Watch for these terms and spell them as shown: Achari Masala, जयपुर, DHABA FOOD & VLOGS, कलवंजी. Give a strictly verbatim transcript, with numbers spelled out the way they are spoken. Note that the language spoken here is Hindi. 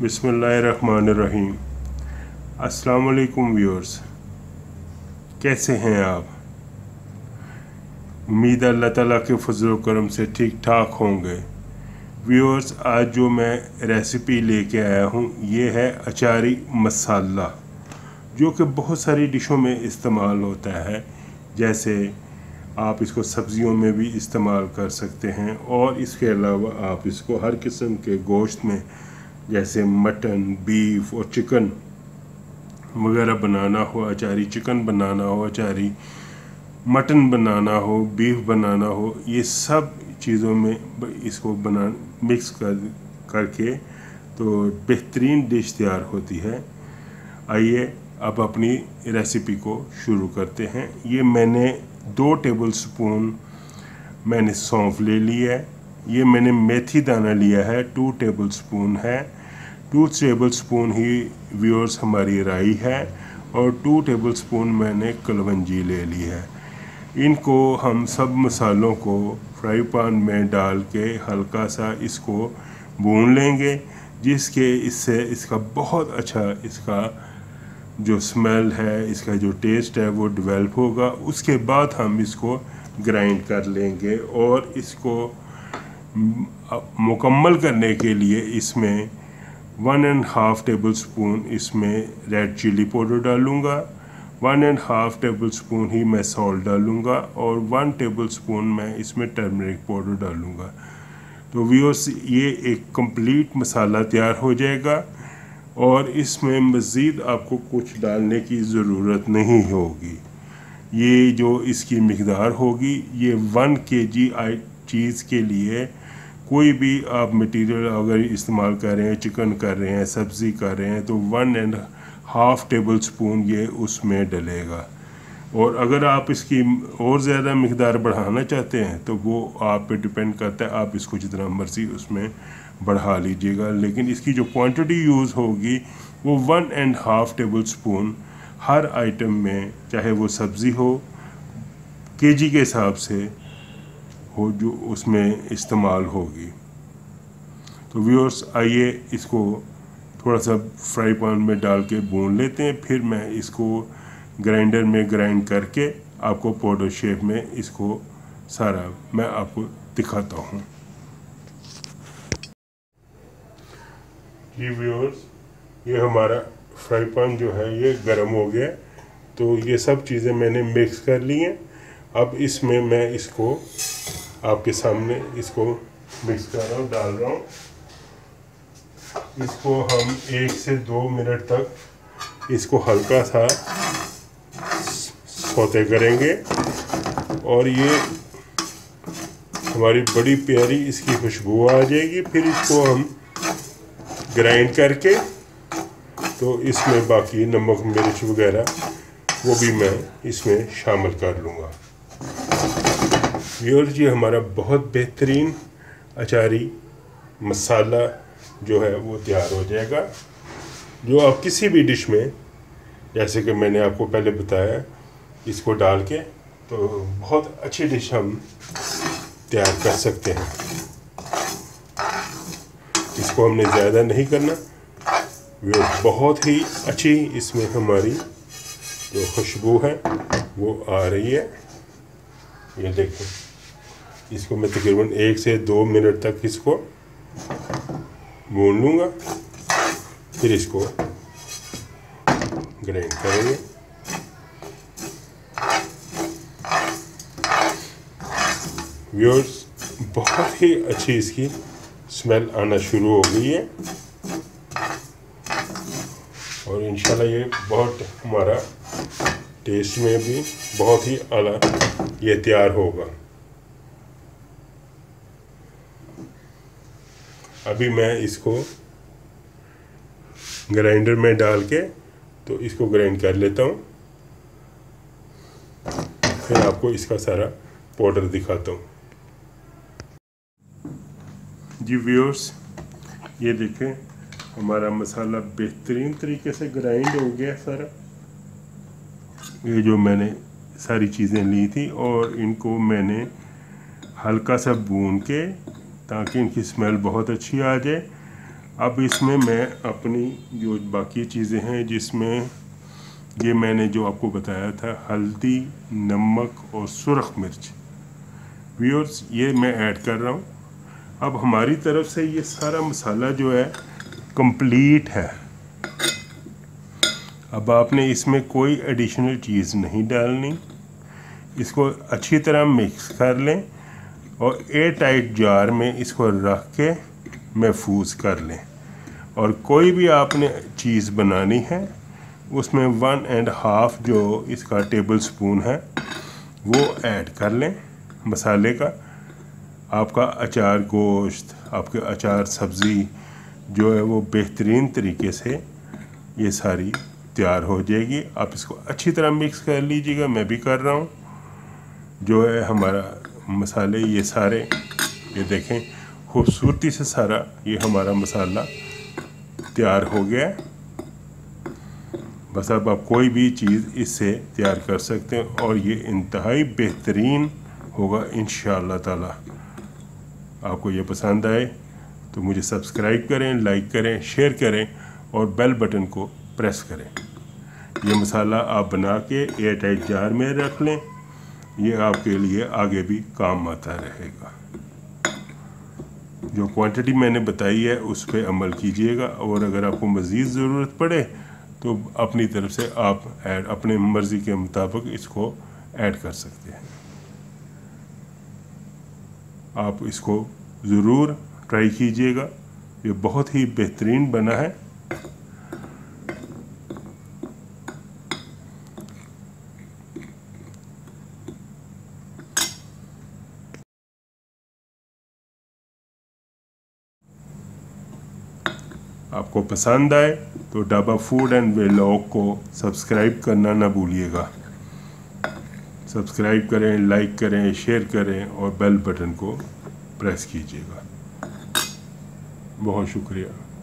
बिस्मिल्लाहिर्रहमानिर्रहीम। अस्सलाम वालेकुम व्यूअर्स, कैसे हैं आप? उम्मीद अल्लाह ताला के फजल व करम से ठीक ठाक होंगे। व्यूअर्स, आज जो मैं रेसिपी लेके आया हूँ ये है अचारी मसाला, जो कि बहुत सारी डिशों में इस्तेमाल होता है। जैसे आप इसको सब्ज़ियों में भी इस्तेमाल कर सकते हैं और इसके अलावा आप इसको हर किस्म के गोश्त में जैसे मटन, बीफ और चिकन वगैरह बनाना हो, अचारी चिकन बनाना हो, अचारी मटन बनाना हो, बीफ बनाना हो, ये सब चीज़ों में इसको बना मिक्स कर करके तो बेहतरीन डिश तैयार होती है। आइए अब अपनी रेसिपी को शुरू करते हैं। ये मैंने दो टेबल स्पून मैंने सौंफ ले ली है। ये मैंने मेथी दाना लिया है, टू टेबल स्पून है। टू टेबल स्पून ही व्यूअर्स हमारी राई है और टू टेबल स्पून मैंने कलवंजी ले ली है। इनको हम सब मसालों को फ्राई पान में डाल के हल्का सा इसको भून लेंगे, जिसके इससे इसका बहुत अच्छा इसका जो स्मेल है, इसका जो टेस्ट है वो डेवलप होगा। उसके बाद हम इसको ग्राइंड कर लेंगे और इसको मुकम्मल करने के लिए इसमें one and half tablespoon इसमें रेड चिली पाउडर डालूँगा, one and half tablespoon ही मैं सॉल्ट डालूँगा और वन टेबल स्पून मैं इसमें टर्मरिक पाउडर डालूँगा। तो व्यूअर्स, ये एक कंप्लीट मसाला तैयार हो जाएगा और इसमें मज़ीद आपको कुछ डालने की ज़रूरत नहीं होगी। ये जो इसकी मिकदार होगी ये वन के जी आई चीज़ के लिए, कोई भी आप मटेरियल अगर इस्तेमाल कर रहे हैं, चिकन कर रहे हैं, सब्ज़ी कर रहे हैं, तो one and half tablespoon ये उसमें डलेगा। और अगर आप इसकी और ज़्यादा मिकदार बढ़ाना चाहते हैं तो वो आप पे डिपेंड करता है, आप इसको जितना मर्ज़ी उसमें बढ़ा लीजिएगा, लेकिन इसकी जो क्वांटिटी यूज़ होगी वो one and half tablespoon हर आइटम में, चाहे वो सब्ज़ी हो, केजी के हिसाब से हो जो उसमें इस्तेमाल होगी। तो व्यूअर्स, आइए इसको थोड़ा सा फ्राई पैन में डाल के भून लेते हैं, फिर मैं इसको ग्राइंडर में ग्राइंड करके आपको पाउडर शेप में इसको सारा मैं आपको दिखाता हूँ। जी व्यूअर्स, ये हमारा फ्राई पैन जो है ये गर्म हो गया, तो ये सब चीज़ें मैंने मिक्स कर ली हैं। अब इसमें मैं इसको आपके सामने इसको मिक्स कर रहा हूँ, डाल रहा हूँ। इसको हम एक से दो मिनट तक इसको हल्का सा सौते करेंगे और ये हमारी बड़ी प्यारी इसकी खुशबू आ जाएगी। फिर इसको हम ग्राइंड करके तो इसमें बाकी नमक, मिर्च वगैरह वो भी मैं इसमें शामिल कर लूँगा। व्यूअर्स, जी हमारा बहुत बेहतरीन अचारी मसाला जो है वो तैयार हो जाएगा, जो आप किसी भी डिश में, जैसे कि मैंने आपको पहले बताया, इसको डाल के तो बहुत अच्छी डिश हम तैयार कर सकते हैं। इसको हमने ज़्यादा नहीं करना। व्यूअर्स, बहुत ही अच्छी इसमें हमारी जो खुशबू है वो आ रही है। ये देखें, इसको मैं तकरीबन एक से दो मिनट तक इसको भून लूँगा, फिर इसको ग्राइंड करेंगे। व्यूअर्स, बहुत ही अच्छी इसकी स्मेल आना शुरू हो गई है और इंशाल्लाह ये बहुत हमारा टेस्ट में भी बहुत ही आला ये तैयार होगा। अभी मैं इसको ग्राइंडर में डाल के तो इसको ग्राइंड कर लेता हूँ, फिर आपको इसका सारा पाउडर दिखाता हूँ। जी व्यूअर्स, ये देखें हमारा मसाला बेहतरीन तरीके से ग्राइंड हो गया सारा। ये जो मैंने सारी चीज़ें ली थी और इनको मैंने हल्का सा भून के ताकि इनकी स्मेल बहुत अच्छी आ जाए। अब इसमें मैं अपनी जो बाकी चीज़ें हैं जिसमें ये मैंने जो आपको बताया था हल्दी, नमक और सुरख मिर्च व्यूअर्स, ये मैं ऐड कर रहा हूँ। अब हमारी तरफ से ये सारा मसाला जो है कंप्लीट है। अब आपने इसमें कोई एडिशनल चीज़ नहीं डालनी। इसको अच्छी तरह मिक्स कर लें और एयर टाइट जार में इसको रख के महफूज कर लें। और कोई भी आपने चीज़ बनानी है उसमें वन एंड हाफ़ जो इसका टेबल स्पून है वो ऐड कर लें मसाले का। आपका अचार गोश्त, आपके अचार सब्ज़ी जो है वो बेहतरीन तरीके से ये सारी तैयार हो जाएगी। आप इसको अच्छी तरह मिक्स कर लीजिएगा। मैं भी कर रहा हूँ। जो है हमारा मसाले ये सारे, ये देखें खूबसूरती से सारा ये हमारा मसाला तैयार हो गया। बस अब आप कोई भी चीज़ इससे तैयार कर सकते हैं और ये इंतहाई बेहतरीन होगा इंशाअल्लाह ताला। आपको ये पसंद आए तो मुझे सब्सक्राइब करें, लाइक करें, शेयर करें और बेल बटन को प्रेस करें। ये मसाला आप बना के एयर टाइट जार में रख लें, ये आपके लिए आगे भी काम आता रहेगा। जो क्वांटिटी मैंने बताई है उस पर अमल कीजिएगा और अगर आपको मज़ीद ज़रूरत पड़े तो अपनी तरफ से आप ऐड अपने मर्ज़ी के मुताबिक इसको ऐड कर सकते हैं। आप इसको ज़रूर ट्राई कीजिएगा, ये बहुत ही बेहतरीन बना है। आपको पसंद आए तो डाबा फूड एंड व्लॉग को सब्सक्राइब करना ना भूलिएगा। सब्सक्राइब करें, लाइक करें, शेयर करें और बेल बटन को प्रेस कीजिएगा। बहुत शुक्रिया।